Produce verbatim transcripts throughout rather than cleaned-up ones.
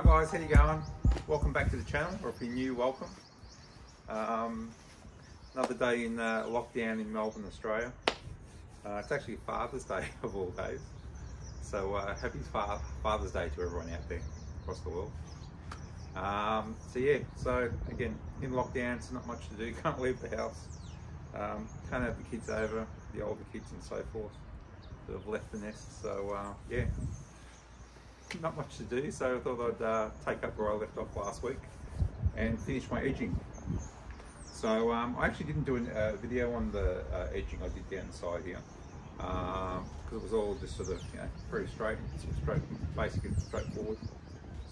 Hi guys, how you going? Welcome back to the channel, or if you're new, welcome. Um, another day in uh, lockdown in Melbourne, Australia. Uh, it's actually Father's Day of all days. So uh, happy fa Father's Day to everyone out there across the world. Um, so yeah, so again, in lockdown, so not much to do, can't leave the house. Um, can't have the kids over, the older kids and so forth that have left the nest, so uh, yeah. Not much to do, so I thought I'd uh, take up where I left off last week and finish my edging. So um, I actually didn't do a uh, video on the uh, edging I did down the side here because um, it was all just sort of, you know, pretty straight, straight basically straightforward.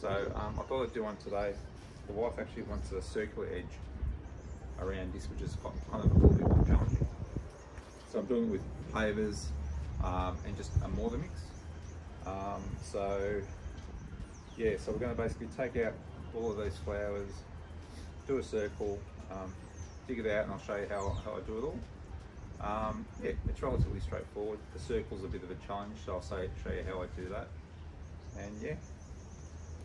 So um, I thought I'd do one today. The wife actually wants a circular edge around this, which is kind of a little bit more challenging. So I'm doing it with pavers um, and just a mortar mix. Um, so yeah, so we're going to basically take out all of these flowers, do a circle, um, dig it out, and I'll show you how, how I do it all. Um, yeah, it's relatively straightforward. The circle's a bit of a challenge, so I'll say, show you how I do that. And yeah,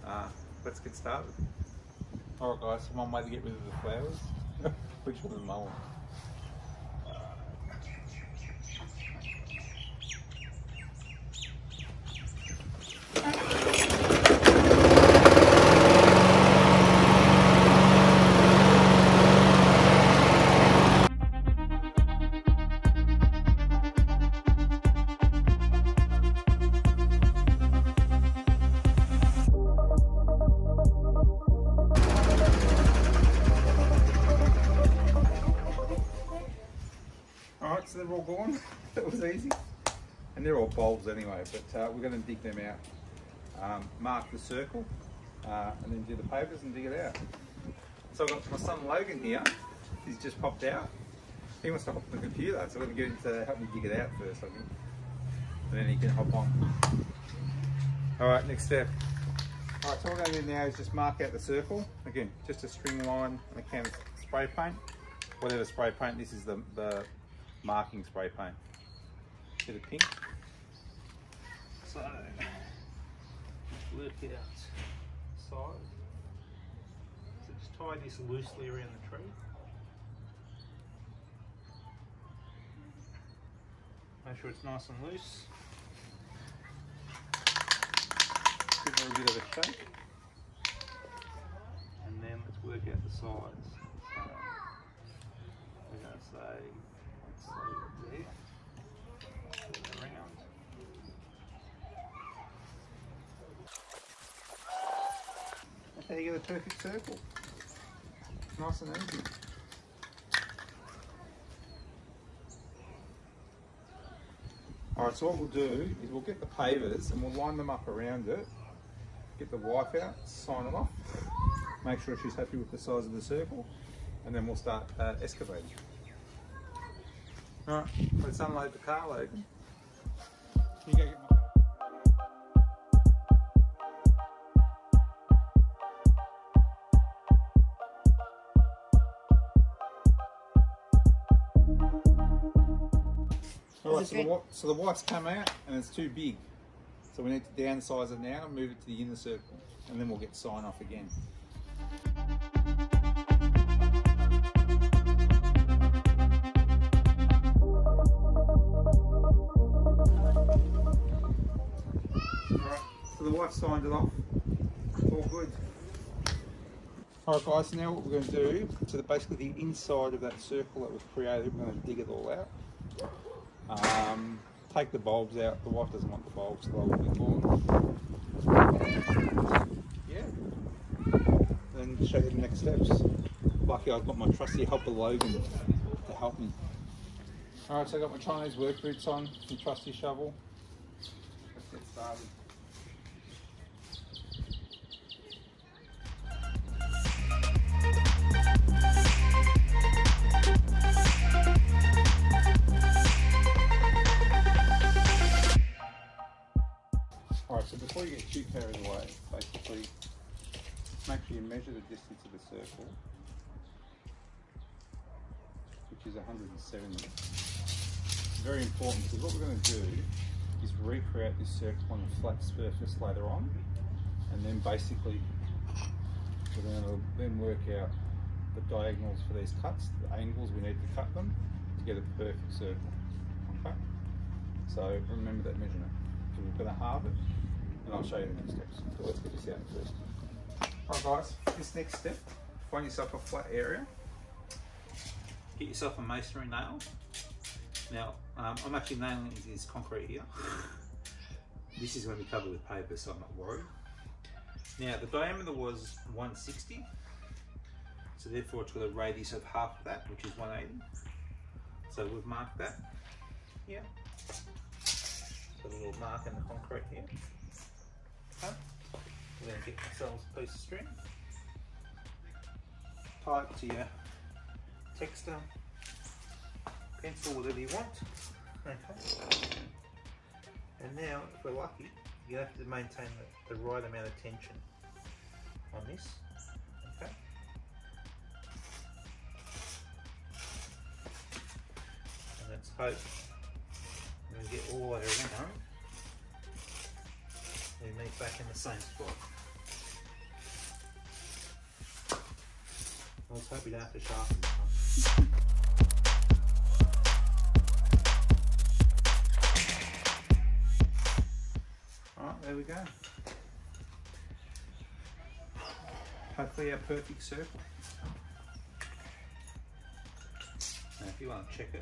uh, let's get started. Alright guys, so one way to get rid of the flowers, which one am I on? So they're all gone. That was easy, and they're all bulbs anyway, but uh, we're going to dig them out, um, mark the circle, uh, and then do the pavers and dig it out. So I've got my son Logan here. He's just popped out. He wants to hop on the computer, so we're going to get him to help me dig it out first, I think, and then he can hop on. Alright, next step. Alright, so what we're going to do now is just mark out the circle. Again, just a string line and a can of spray paint, whatever spray paint. This is the, the marking spray paint, bit of pink. So work it out side. So just tie this loosely around the tree. Make sure it's nice and loose. Give it a bit of a shake, and then let's work out the sides. So we're going to say. So there, around. That's how you get a perfect circle. It's nice and easy. Alright, so what we'll do is we'll get the pavers and we'll line them up around it, get the wife out, sign them off, make sure she's happy with the size of the circle, and then we'll start uh, excavating. Alright, let's unload the car, Logan. Can you go get my car? Alright, so the, so the wife's come out and it's too big. So we need to downsize it now and move it to the inner circle. And then we'll get sign off again. So the wife signed it off, all good. Alright guys, so now what we're going to do, so that basically the inside of that circle that was created, we're going to dig it all out. Um, take the bulbs out. The wife doesn't want the bulbs, so they'll be gone. Yeah. Then show you the next steps. Lucky I've got my trusty helper Logan to help me. Alright, so I've got my Chinese work boots on, my trusty shovel. Let's get started. Alright, so before you get too carried away, basically make sure you measure the distance of the circle, which is one hundred and seventy. Very important, because what we're going to do is recreate this circle on a flat surface later on, and then basically we're going to then work out the diagonals for these cuts, the angles we need to cut them to get a perfect circle. Okay? So remember that measurement. So we're going to halve it, and I'll show you the next steps. So let's get this out first. Alright guys, this next step, find yourself a flat area, get yourself a masonry nail. Now, um, I'm actually nailing this concrete here. This is going to be covered with paper, so I'm not worried. Now, the diameter was one sixty, so therefore it's got a radius of half of that, which is one eighty. So we've marked that here. So a little mark in the concrete here. Okay. We're going to get ourselves a piece of string. Tie it to your texter, pencil, whatever you want. Okay. And now, if we're lucky, you have to maintain the, the right amount of tension on this. Okay. And let's hope we get all the way around. We meet back in the same spot. Let's hope we don't have to sharpen this one. Alright, there we go. Hopefully our perfect circle. Now if you want to check it,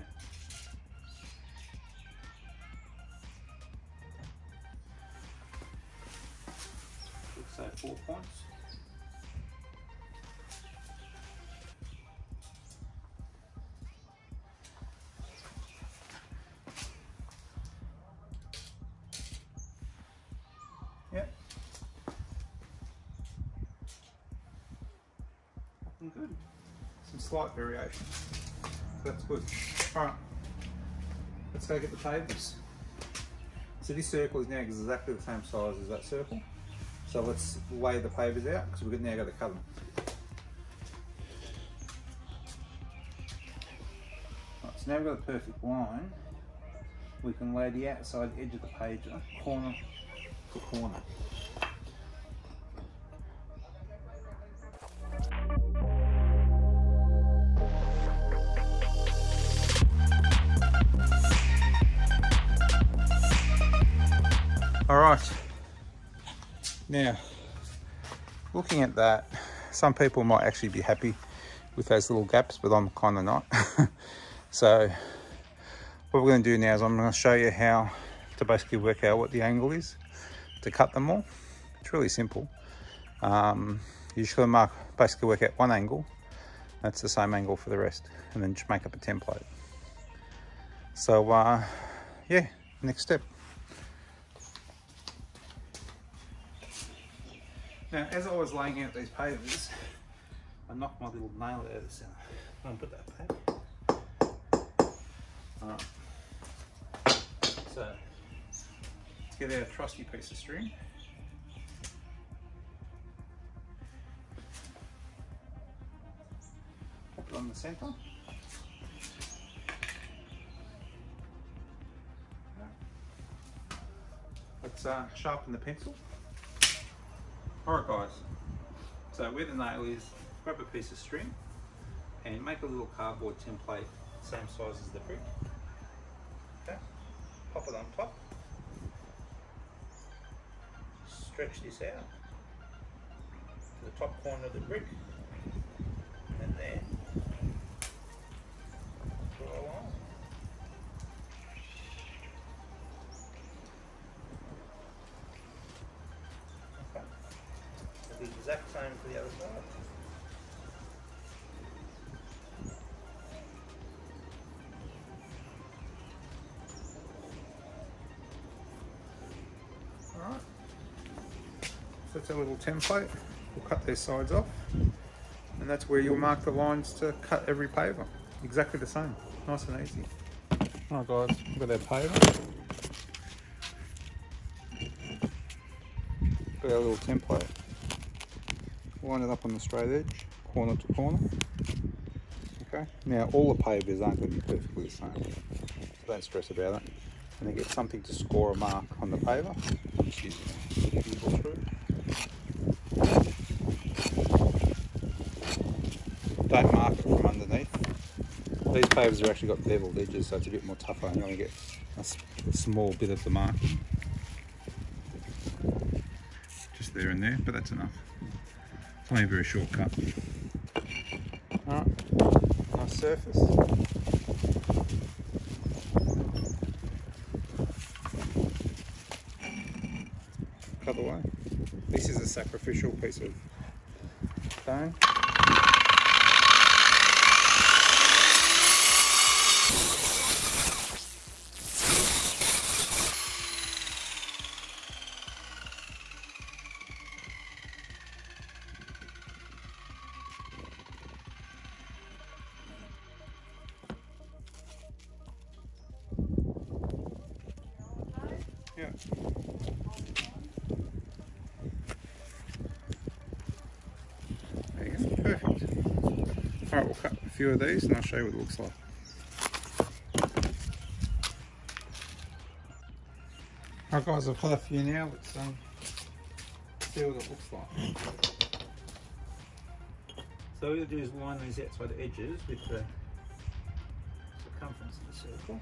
so four points. Yep. And good. Some slight variation. That's good. Alright. Let's go get the pavers. So this circle is now exactly the same size as that circle. So let's weigh the pavers out because we've now got to cut them. Right, so now we've got a perfect line. We can lay the outside edge of the paver corner to corner. All right. Now, looking at that, some people might actually be happy with those little gaps, but I'm kind of not. So, what we're going to do now is I'm going to show you how to basically work out what the angle is to cut them all. It's really simple. Um, you just got to mark, basically work out one angle. That's the same angle for the rest, and then just make up a template. So, uh, yeah, next step. Now, as I was laying out these pavers, I knocked my little nail out of the centre. I'm going to put that back. Alright. So, let's get our trusty piece of string. Pop it on the centre. Let's uh, sharpen the pencil. Alright guys, so where the nail is, grab a piece of string and make a little cardboard template, same size as the brick. Okay, pop it on top, stretch this out to the top corner of the brick, and then draw along. The exact same for the other side. Alright, so that's a little template. We'll cut these sides off, and that's where you'll mark the lines to cut every paver. Exactly the same, nice and easy. Alright guys, we've got our paver. We've got our little template. Line it up on the straight edge, corner to corner. Okay, now all the pavers aren't going to be perfectly the same, so don't stress about it. And then get something to score a mark on the paver, which is usual through. don't mark it from underneath. These pavers have actually got beveled edges, so it's a bit more tougher and you only get a small bit of the mark. Just there and there, but that's enough. It's only a very short cut. Alright, nice surface. Other way. This is a sacrificial piece of bone. Yeah. Perfect. Alright, we'll cut a few of these and I'll show you what it looks like. Alright guys, I've cut a few now, let's um, see what it looks like. So what you'll do is line these outside edges with the circumference of the circle.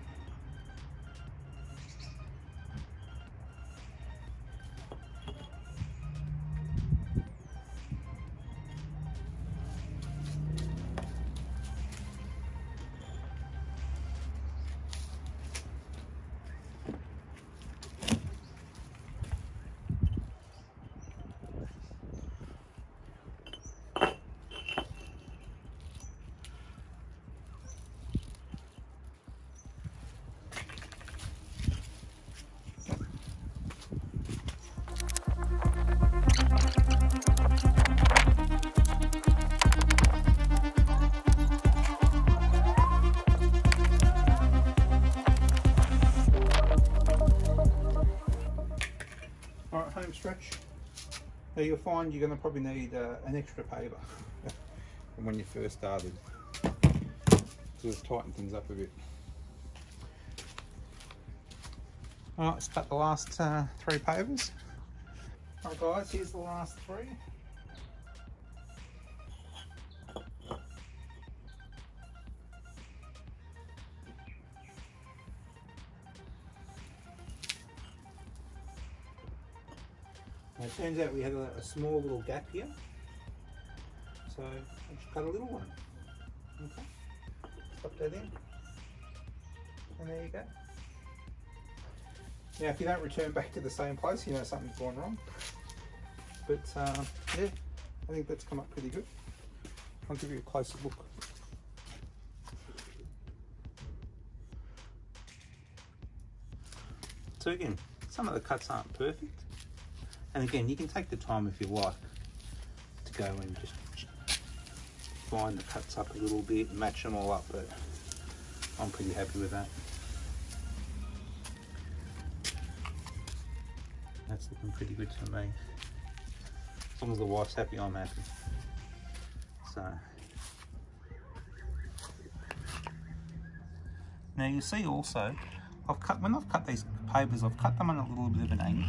Stretch. Now you'll find you're going to probably need uh, an extra paver from when you first started, to tighten things up a bit. Alright, let's cut the last uh, three pavers. Alright guys, here's the last three. It turns out we have a, a small little gap here, so I'll just cut a little one. Okay, pop that in, and there you go. Now, if you don't return back to the same place, you know something's gone wrong. But uh, yeah, I think that's come up pretty good. I'll give you a closer look. So again, some of the cuts aren't perfect. And again, you can take the time if you like to go and just line the cuts up a little bit, match them all up, but I'm pretty happy with that. That's looking pretty good to me. As long as the wife's happy, I'm happy. So now you see also, I've cut when I've cut these pavers, I've cut them on a little bit of an angle.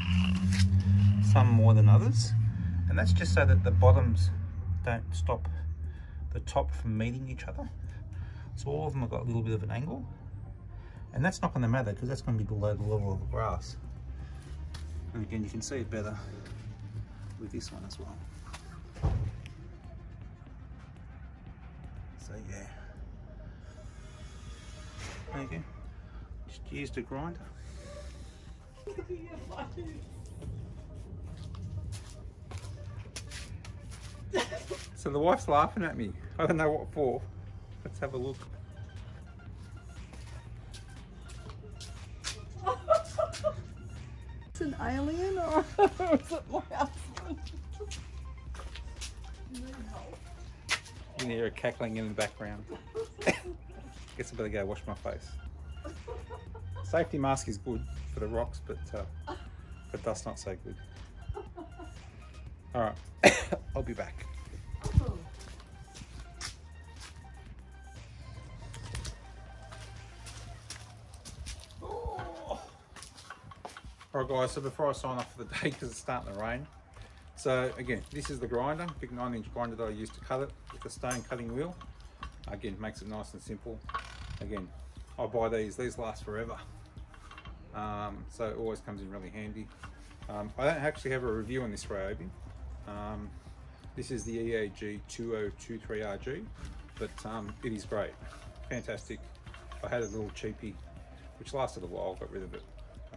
Some more than others, and that's just so that the bottoms don't stop the top from meeting each other. So all of them have got a little bit of an angle, and that's not going to matter because that's going to be below the level of the grass. And again, you can see it better with this one as well. So yeah, there you go. Just used a grinder. So the wife's laughing at me. I don't know what for. Let's have a look. It's an alien, or is it my husband? You can hear her cackling in the background. Guess I better go wash my face. Safety mask is good for the rocks, but uh, for dust not so good. Alright, I'll be back. Oh. Oh. Alright guys, so before I sign off for the day, because it's starting to rain. So again, this is the grinder, big nine inch grinder that I used to cut it with the stone cutting wheel. Again, makes it nice and simple. Again, I buy these, these last forever. Um, so it always comes in really handy. Um, I don't actually have a review on this Ryobi. Um, this is the E A G two zero two three R G, but um, it is great, fantastic. I had a little cheapie, which lasted a while, got rid of it.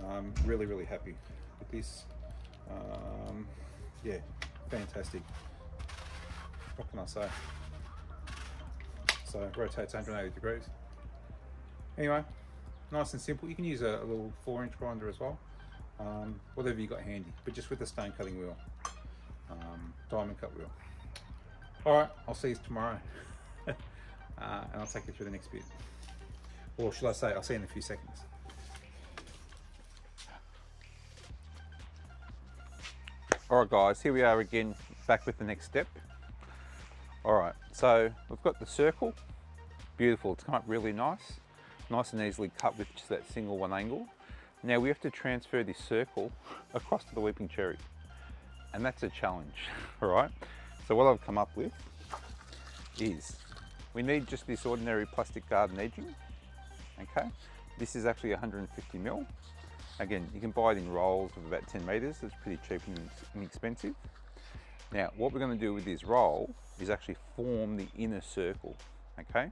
Um, really, really happy with this. Um, yeah, fantastic. What can I say? So it rotates one hundred eighty degrees. Anyway, nice and simple. You can use a, a little four inch grinder as well. Um, whatever you got handy, but just with the stone cutting wheel, um, diamond cut wheel. All right, I'll see you tomorrow. uh, and I'll take you through the next bit. Or should I say, I'll see you in a few seconds. All right guys, here we are again, back with the next step. All right, so we've got the circle. Beautiful, it's come up really nice. Nice and easily cut with just that single one angle. Now we have to transfer this circle across to the Weeping Cherry. And that's a challenge, all right? So what I've come up with is, we need just this ordinary plastic garden edging, okay? This is actually one hundred fifty mil. Again, you can buy it in rolls of about ten meters. It's pretty cheap and inexpensive. Now, what we're gonna do with this roll is actually form the inner circle, okay?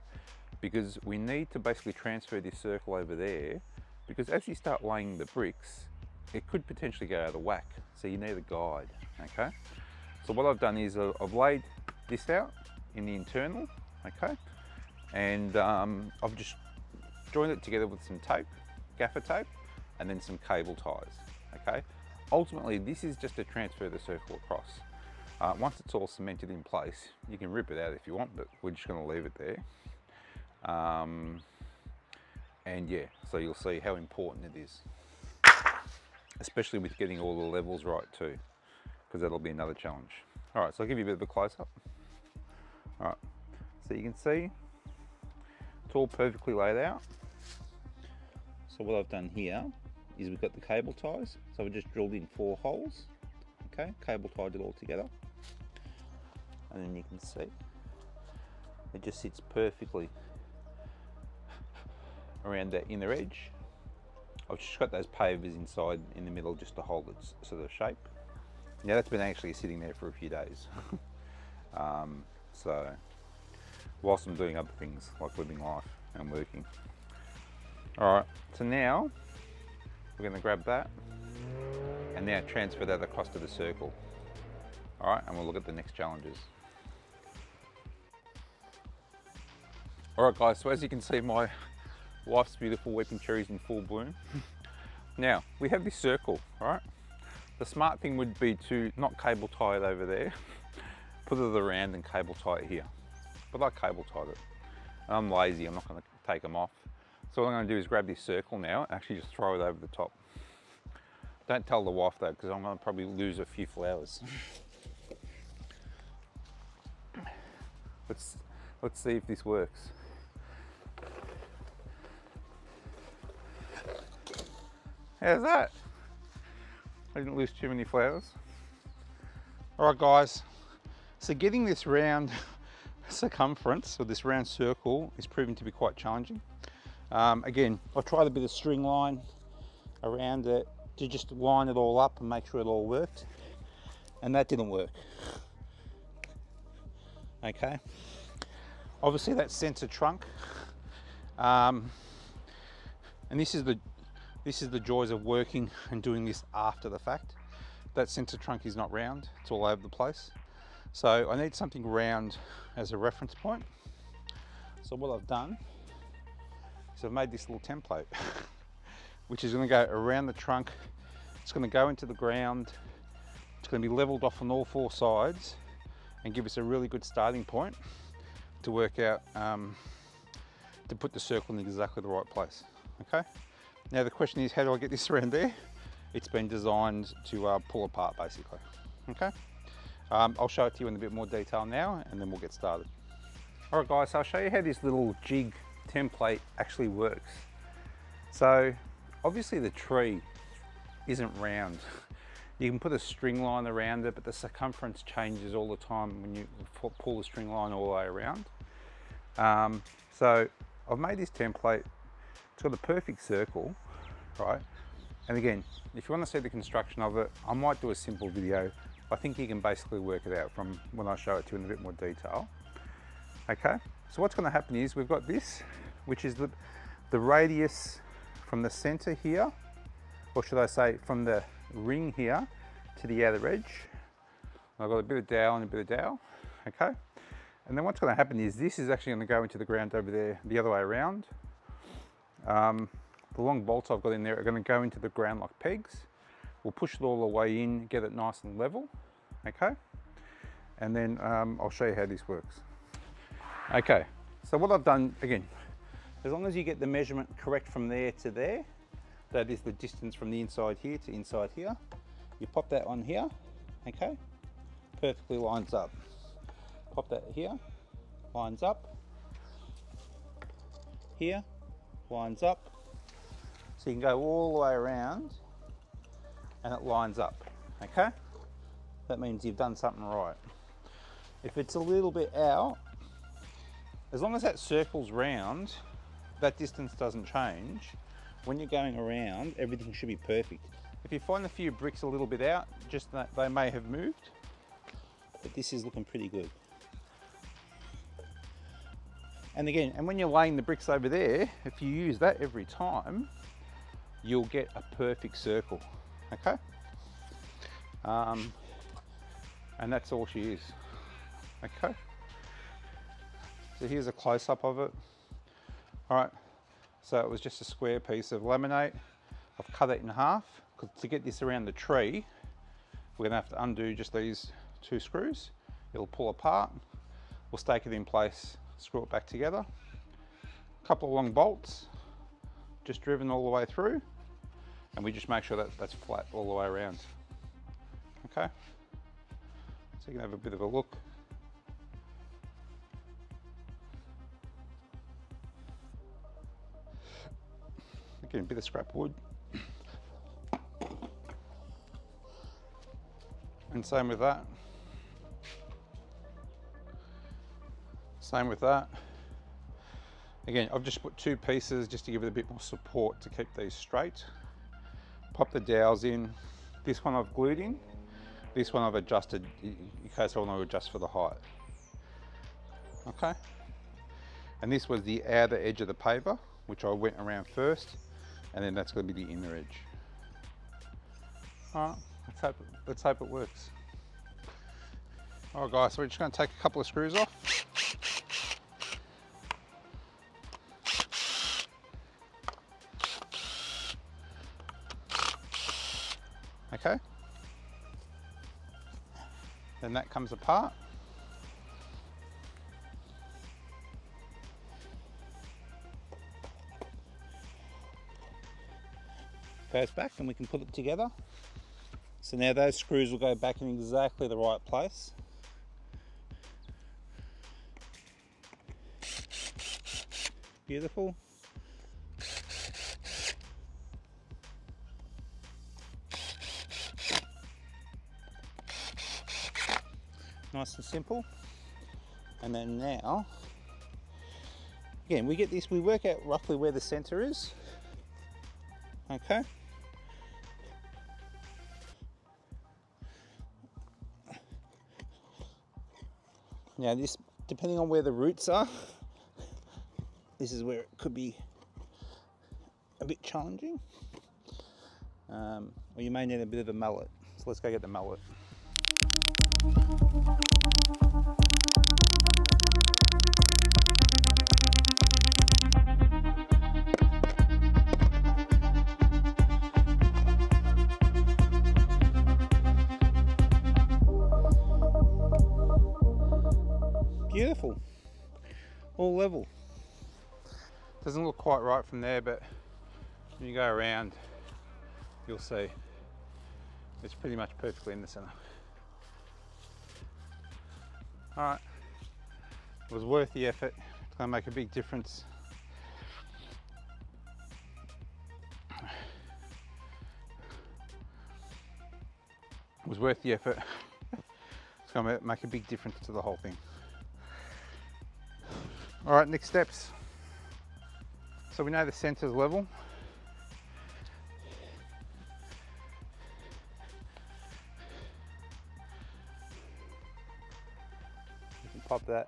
Because we need to basically transfer this circle over there, because as you start laying the bricks, it could potentially go out of whack. So you need a guide, okay? So what I've done is I've laid this out in the internal, okay? And um, I've just joined it together with some tape, gaffer tape, and then some cable ties, okay? Ultimately, this is just to transfer the circle across. Uh, once it's all cemented in place, you can rip it out if you want, but we're just gonna leave it there. Um, And yeah, so you'll see how important it is, especially with getting all the levels right too, because that'll be another challenge. All right, so I'll give you a bit of a close up. All right, so you can see it's all perfectly laid out. So what I've done here is we've got the cable ties. So we just drilled in four holes, okay? Cable tied it all together. And then you can see it just sits perfectly around that inner edge. I've just got those pavers inside in the middle just to hold its sort of shape. Now that's been actually sitting there for a few days. um, so whilst I'm doing other things like living life and working. All right, so now we're gonna grab that and now transfer that across to the circle. All right, and we'll look at the next challenges. All right guys, so as you can see, my wife's beautiful Weeping Cherry's in full bloom. Now, we have this circle, right? The smart thing would be to not cable tie it over there, put it around and cable tie it here. But I cable tied it. And I'm lazy, I'm not gonna take them off. So what I'm gonna do is grab this circle now and actually just throw it over the top. Don't tell the wife though, because I'm gonna probably lose a few flowers. Let's, let's see if this works. How's that? I didn't lose too many flowers. All right guys, so getting this round circumference or this round circle is proving to be quite challenging. Um, again, I tried a bit of string line around it to just line it all up and make sure it all worked. And that didn't work. Okay. Obviously that center trunk. Um, and this is the This is the joys of working and doing this after the fact. That center trunk is not round, it's all over the place. So I need something round as a reference point. So what I've done is I've made this little template, which is gonna go around the trunk. It's gonna go into the ground. It's gonna be leveled off on all four sides and give us a really good starting point to work out, um, to put the circle in exactly the right place, okay? Now the question is, how do I get this around there? It's been designed to uh, pull apart basically, okay? Um, I'll show it to you in a bit more detail now and then we'll get started. All right guys, so I'll show you how this little jig template actually works. So obviously the tree isn't round. You can put a string line around it, but the circumference changes all the time when you pull the string line all the way around. Um, so I've made this template, it's got the perfect circle, right? And again, if you want to see the construction of it, I might do a simple video. I think you can basically work it out from when I show it to you in a bit more detail. Okay, so what's going to happen is we've got this, which is the, the radius from the center here, or should I say from the ring here to the outer edge. I've got a bit of dowel and a bit of dowel, okay? And then what's going to happen is this is actually going to go into the ground over there the other way around. Um, the long bolts I've got in there are going to go into the ground like pegs. We'll push it all the way in, get it nice and level, okay? And then um, I'll show you how this works. Okay, so what I've done, again, as long as you get the measurement correct from there to there, that is the distance from the inside here to inside here, you pop that on here, okay? Perfectly lines up. Pop that here, lines up. Here, lines up. So you can go all the way around and it lines up, okay? That means you've done something right. If it's a little bit out, as long as that circle's round, that distance doesn't change. When you're going around, everything should be perfect. If you find a few bricks a little bit out, just that they may have moved, but this is looking pretty good. And again, and when you're laying the bricks over there, if you use that every time, you'll get a perfect circle, okay? Um, and that's all she is, okay? So here's a close-up of it. All right, so it was just a square piece of laminate. I've cut it in half, because to get this around the tree, we're gonna have to undo just these two screws. It'll pull apart. We'll stake it in place, screw it back together. A couple of long bolts, just driven all the way through, and we just make sure that that's flat all the way around. Okay, so you can have a bit of a look. Again, a bit of scrap wood. And same with that. Same with that. Again, I've just put two pieces just to give it a bit more support to keep these straight. Pop the dowels in. This one I've glued in. This one I've adjusted in case I want to adjust for the height. Okay. And this was the outer edge of the paver, which I went around first, and then that's going to be the inner edge. All right, let's hope, let's hope it works. All right, guys, so we're just going to take a couple of screws off. Okay. Then that comes apart. Goes back and we can put it together. So now those screws will go back in exactly the right place. Beautiful. Nice and simple. And then now, again, we get this, we work out roughly where the center is. Okay. Now this, depending on where the roots are, this is where it could be a bit challenging. Um, or you may need a bit of a mallet. So let's go get the mallet. Beautiful, all level. Doesn't look quite right from there, but when you go around, you'll see it's pretty much perfectly in the center. All right, it was worth the effort. It's gonna make a big difference. It was worth the effort. It's gonna make a big difference to the whole thing. All right, next steps. So we know the sensor's level. You can pop that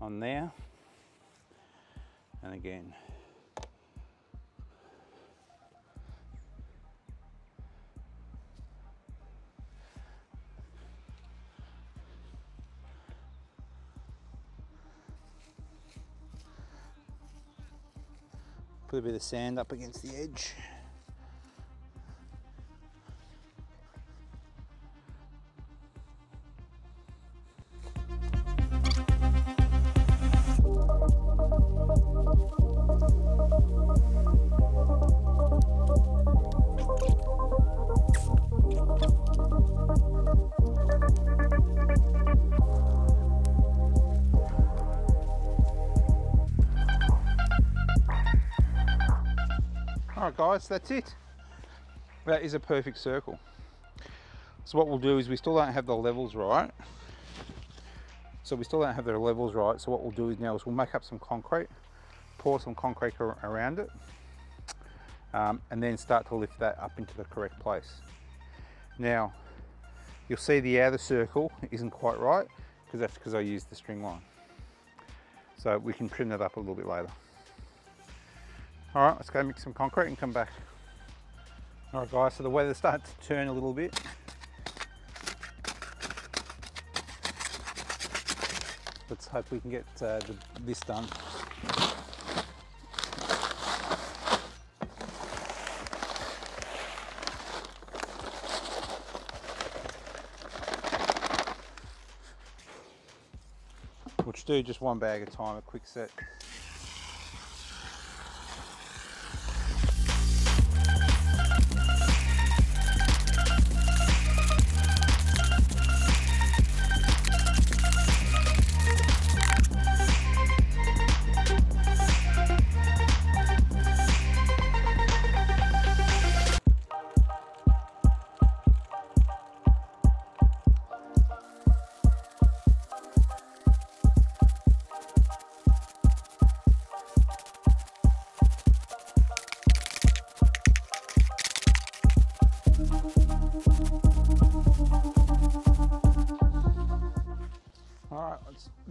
on there. And again. Put a bit of sand up against the edge. Alright guys, that's it. That is a perfect circle. So what we'll do is we still don't have the levels right. So we still don't have the levels right. So what we'll do is now is we'll make up some concrete, pour some concrete around it, um, and then start to lift that up into the correct place. Now, you'll see the outer circle isn't quite right because that's because I used the string line. So we can trim that up a little bit later. All right, let's go mix some concrete and come back. All right guys, so the weather's starting to turn a little bit. Let's hope we can get uh, the, this done. We'll just do just one bag at a time, a quick set.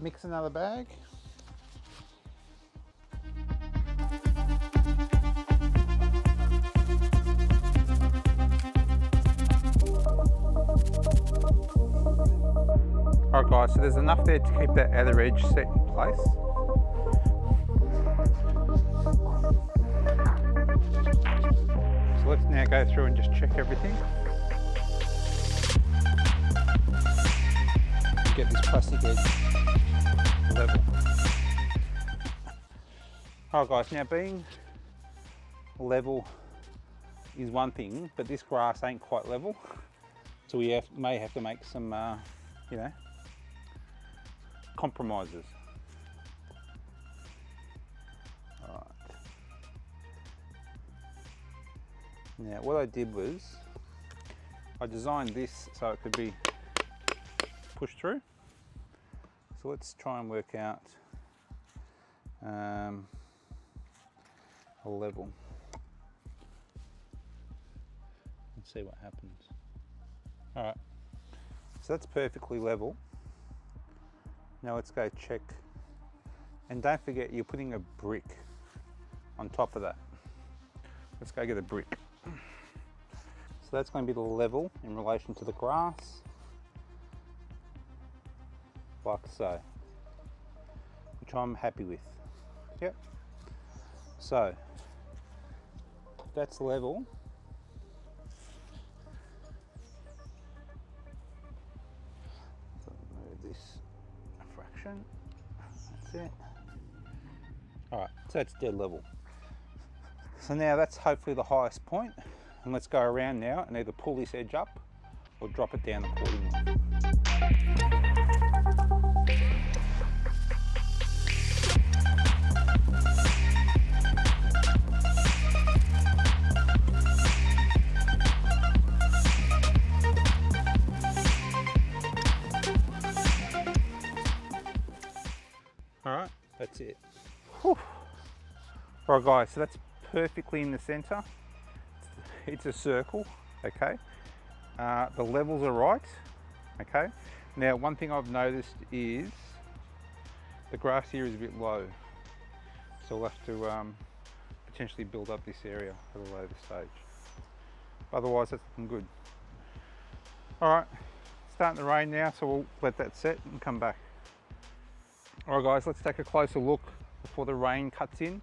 Mix another bag. All right guys, so there's enough there to keep that outer edge set in place. So let's now go through and just check everything. Get this plastic edge. Level. All right guys, now being level is one thing, but this grass ain't quite level, so we have, may have to make some, uh, you know, compromises. All right. Now what I did was, I designed this so it could be pushed through. So let's try and work out um, a level and see what happens. All right, so that's perfectly level. Now let's go check. And don't forget, you're putting a brick on top of that. Let's go get a brick. So that's going to be the level in relation to the grass. Like so, which I'm happy with. Yep. So that's level. Move this a fraction. That's it. All right. So that's dead level. So now that's hopefully the highest point, and let's go around now and either pull this edge up or drop it down accordingly. that's it. Whew. All right guys, so that's perfectly in the center. It's a circle, okay? Uh, the levels are right, okay? Now, one thing I've noticed is the grass here is a bit low. So we'll have to um, potentially build up this area at a later stage. Otherwise, that's looking good. All right, it's starting to rain now, so we'll let that set and come back. All right guys, let's take a closer look before the rain cuts in.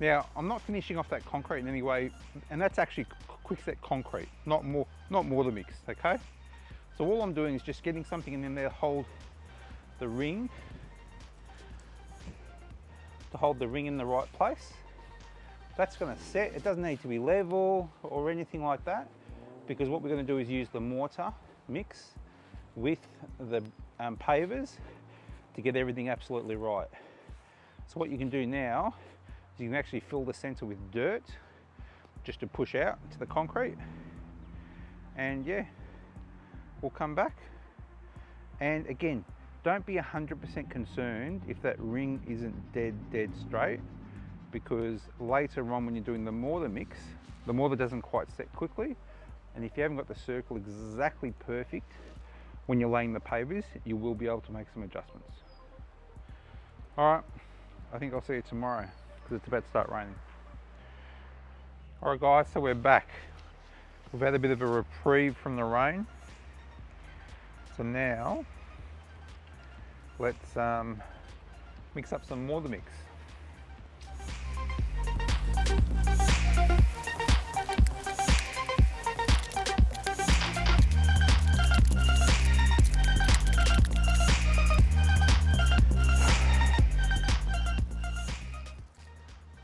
Now, I'm not finishing off that concrete in any way, and that's actually quick set concrete, not more, not mortar mix, okay? So all I'm doing is just getting something in there to hold the ring, to hold the ring in the right place. That's gonna set, it doesn't need to be level or anything like that, because what we're gonna do is use the mortar mix with the um, pavers to get everything absolutely right. So what you can do now is you can actually fill the center with dirt just to push out to the concrete. And yeah, we'll come back. And again, don't be one hundred percent concerned if that ring isn't dead, dead straight, because later on when you're doing the mortar mix, the mortar doesn't quite set quickly. And if you haven't got the circle exactly perfect when you're laying the pavers, you will be able to make some adjustments. All right, I think I'll see you tomorrow because it's about to start raining. All right guys, so we're back. We've had a bit of a reprieve from the rain. So now, let's um, mix up some mortar mix.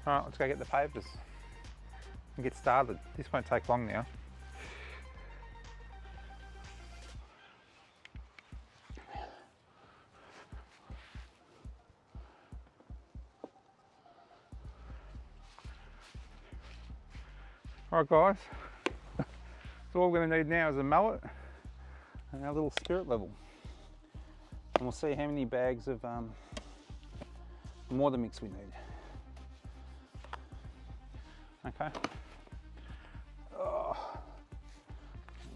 All right, let's go get the pavers and get started. This won't take long now. All right guys, so all we're gonna need now is a mallet and our little spirit level. And we'll see how many bags of um, mortar mix we need. Okay. Oh.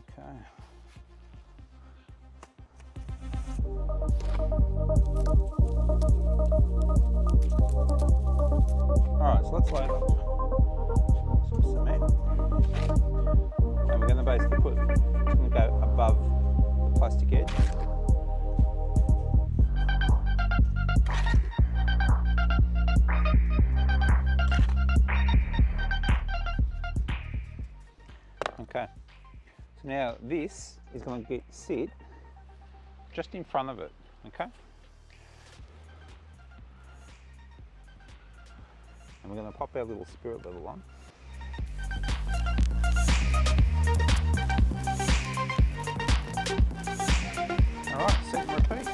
Okay. Alright, so let's load up some cement. And we're going to basically put, it's going to go above the plastic edge. Now this is going to get sit just in front of it, okay? And we're going to pop our little spirit level on. All right, set and repeat.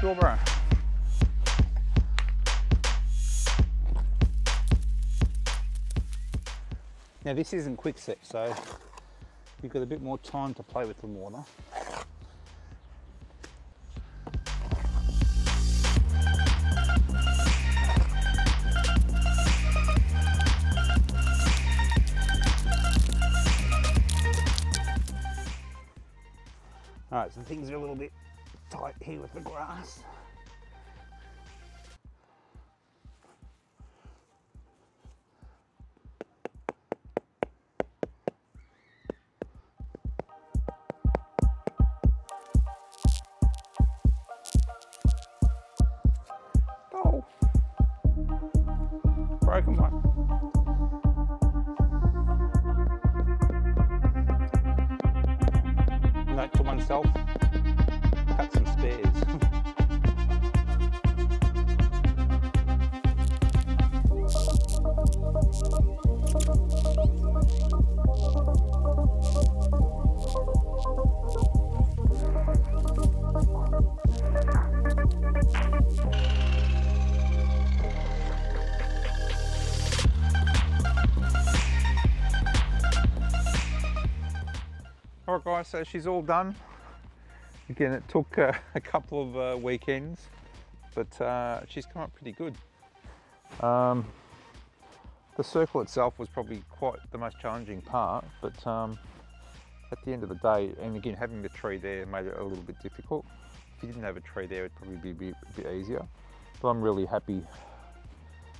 Over. Now this isn't quick set, so you've got a bit more time to play with the mortar. All right, so things are a little bit tight here with the grass. Oh, broken one. Note to oneself. Cut some spares. Alright guys, so she's all done. Again, it took uh, a couple of uh, weekends, but uh, she's come up pretty good. Um, the circle itself was probably quite the most challenging part, but um, at the end of the day, and again, having the tree there made it a little bit difficult. If you didn't have a tree there, it'd probably be a bit, a bit easier. But I'm really happy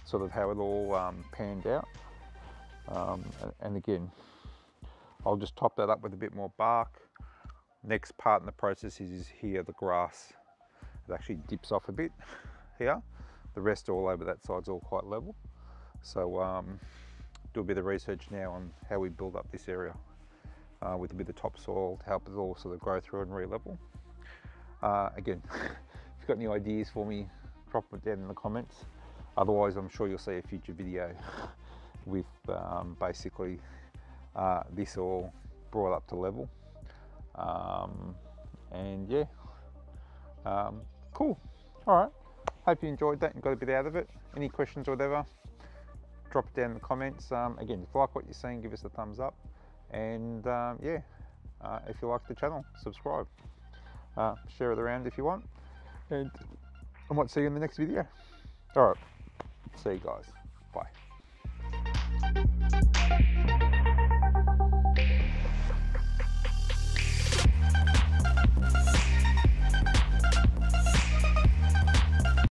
sort of how it all um, panned out. Um, and again, I'll just top that up with a bit more bark. Next part in the process is, is here, the grass. It actually dips off a bit here. The rest all over that side's all quite level. So um, do a bit of research now on how we build up this area uh, with a bit of topsoil to help it all sort of grow through and re-level. Uh, again, if you've got any ideas for me, drop it down in the comments. Otherwise, I'm sure you'll see a future video with um, basically uh, this all brought up to level. Um, and yeah, um, cool. All right, hope you enjoyed that and got a bit out of it. Any questions or whatever, drop it down in the comments. Um, again, if you like what you're seeing, give us a thumbs up. And um, yeah, uh, if you like the channel, subscribe. Uh, share it around if you want. And I might see you in the next video. All right, see you guys. Bye.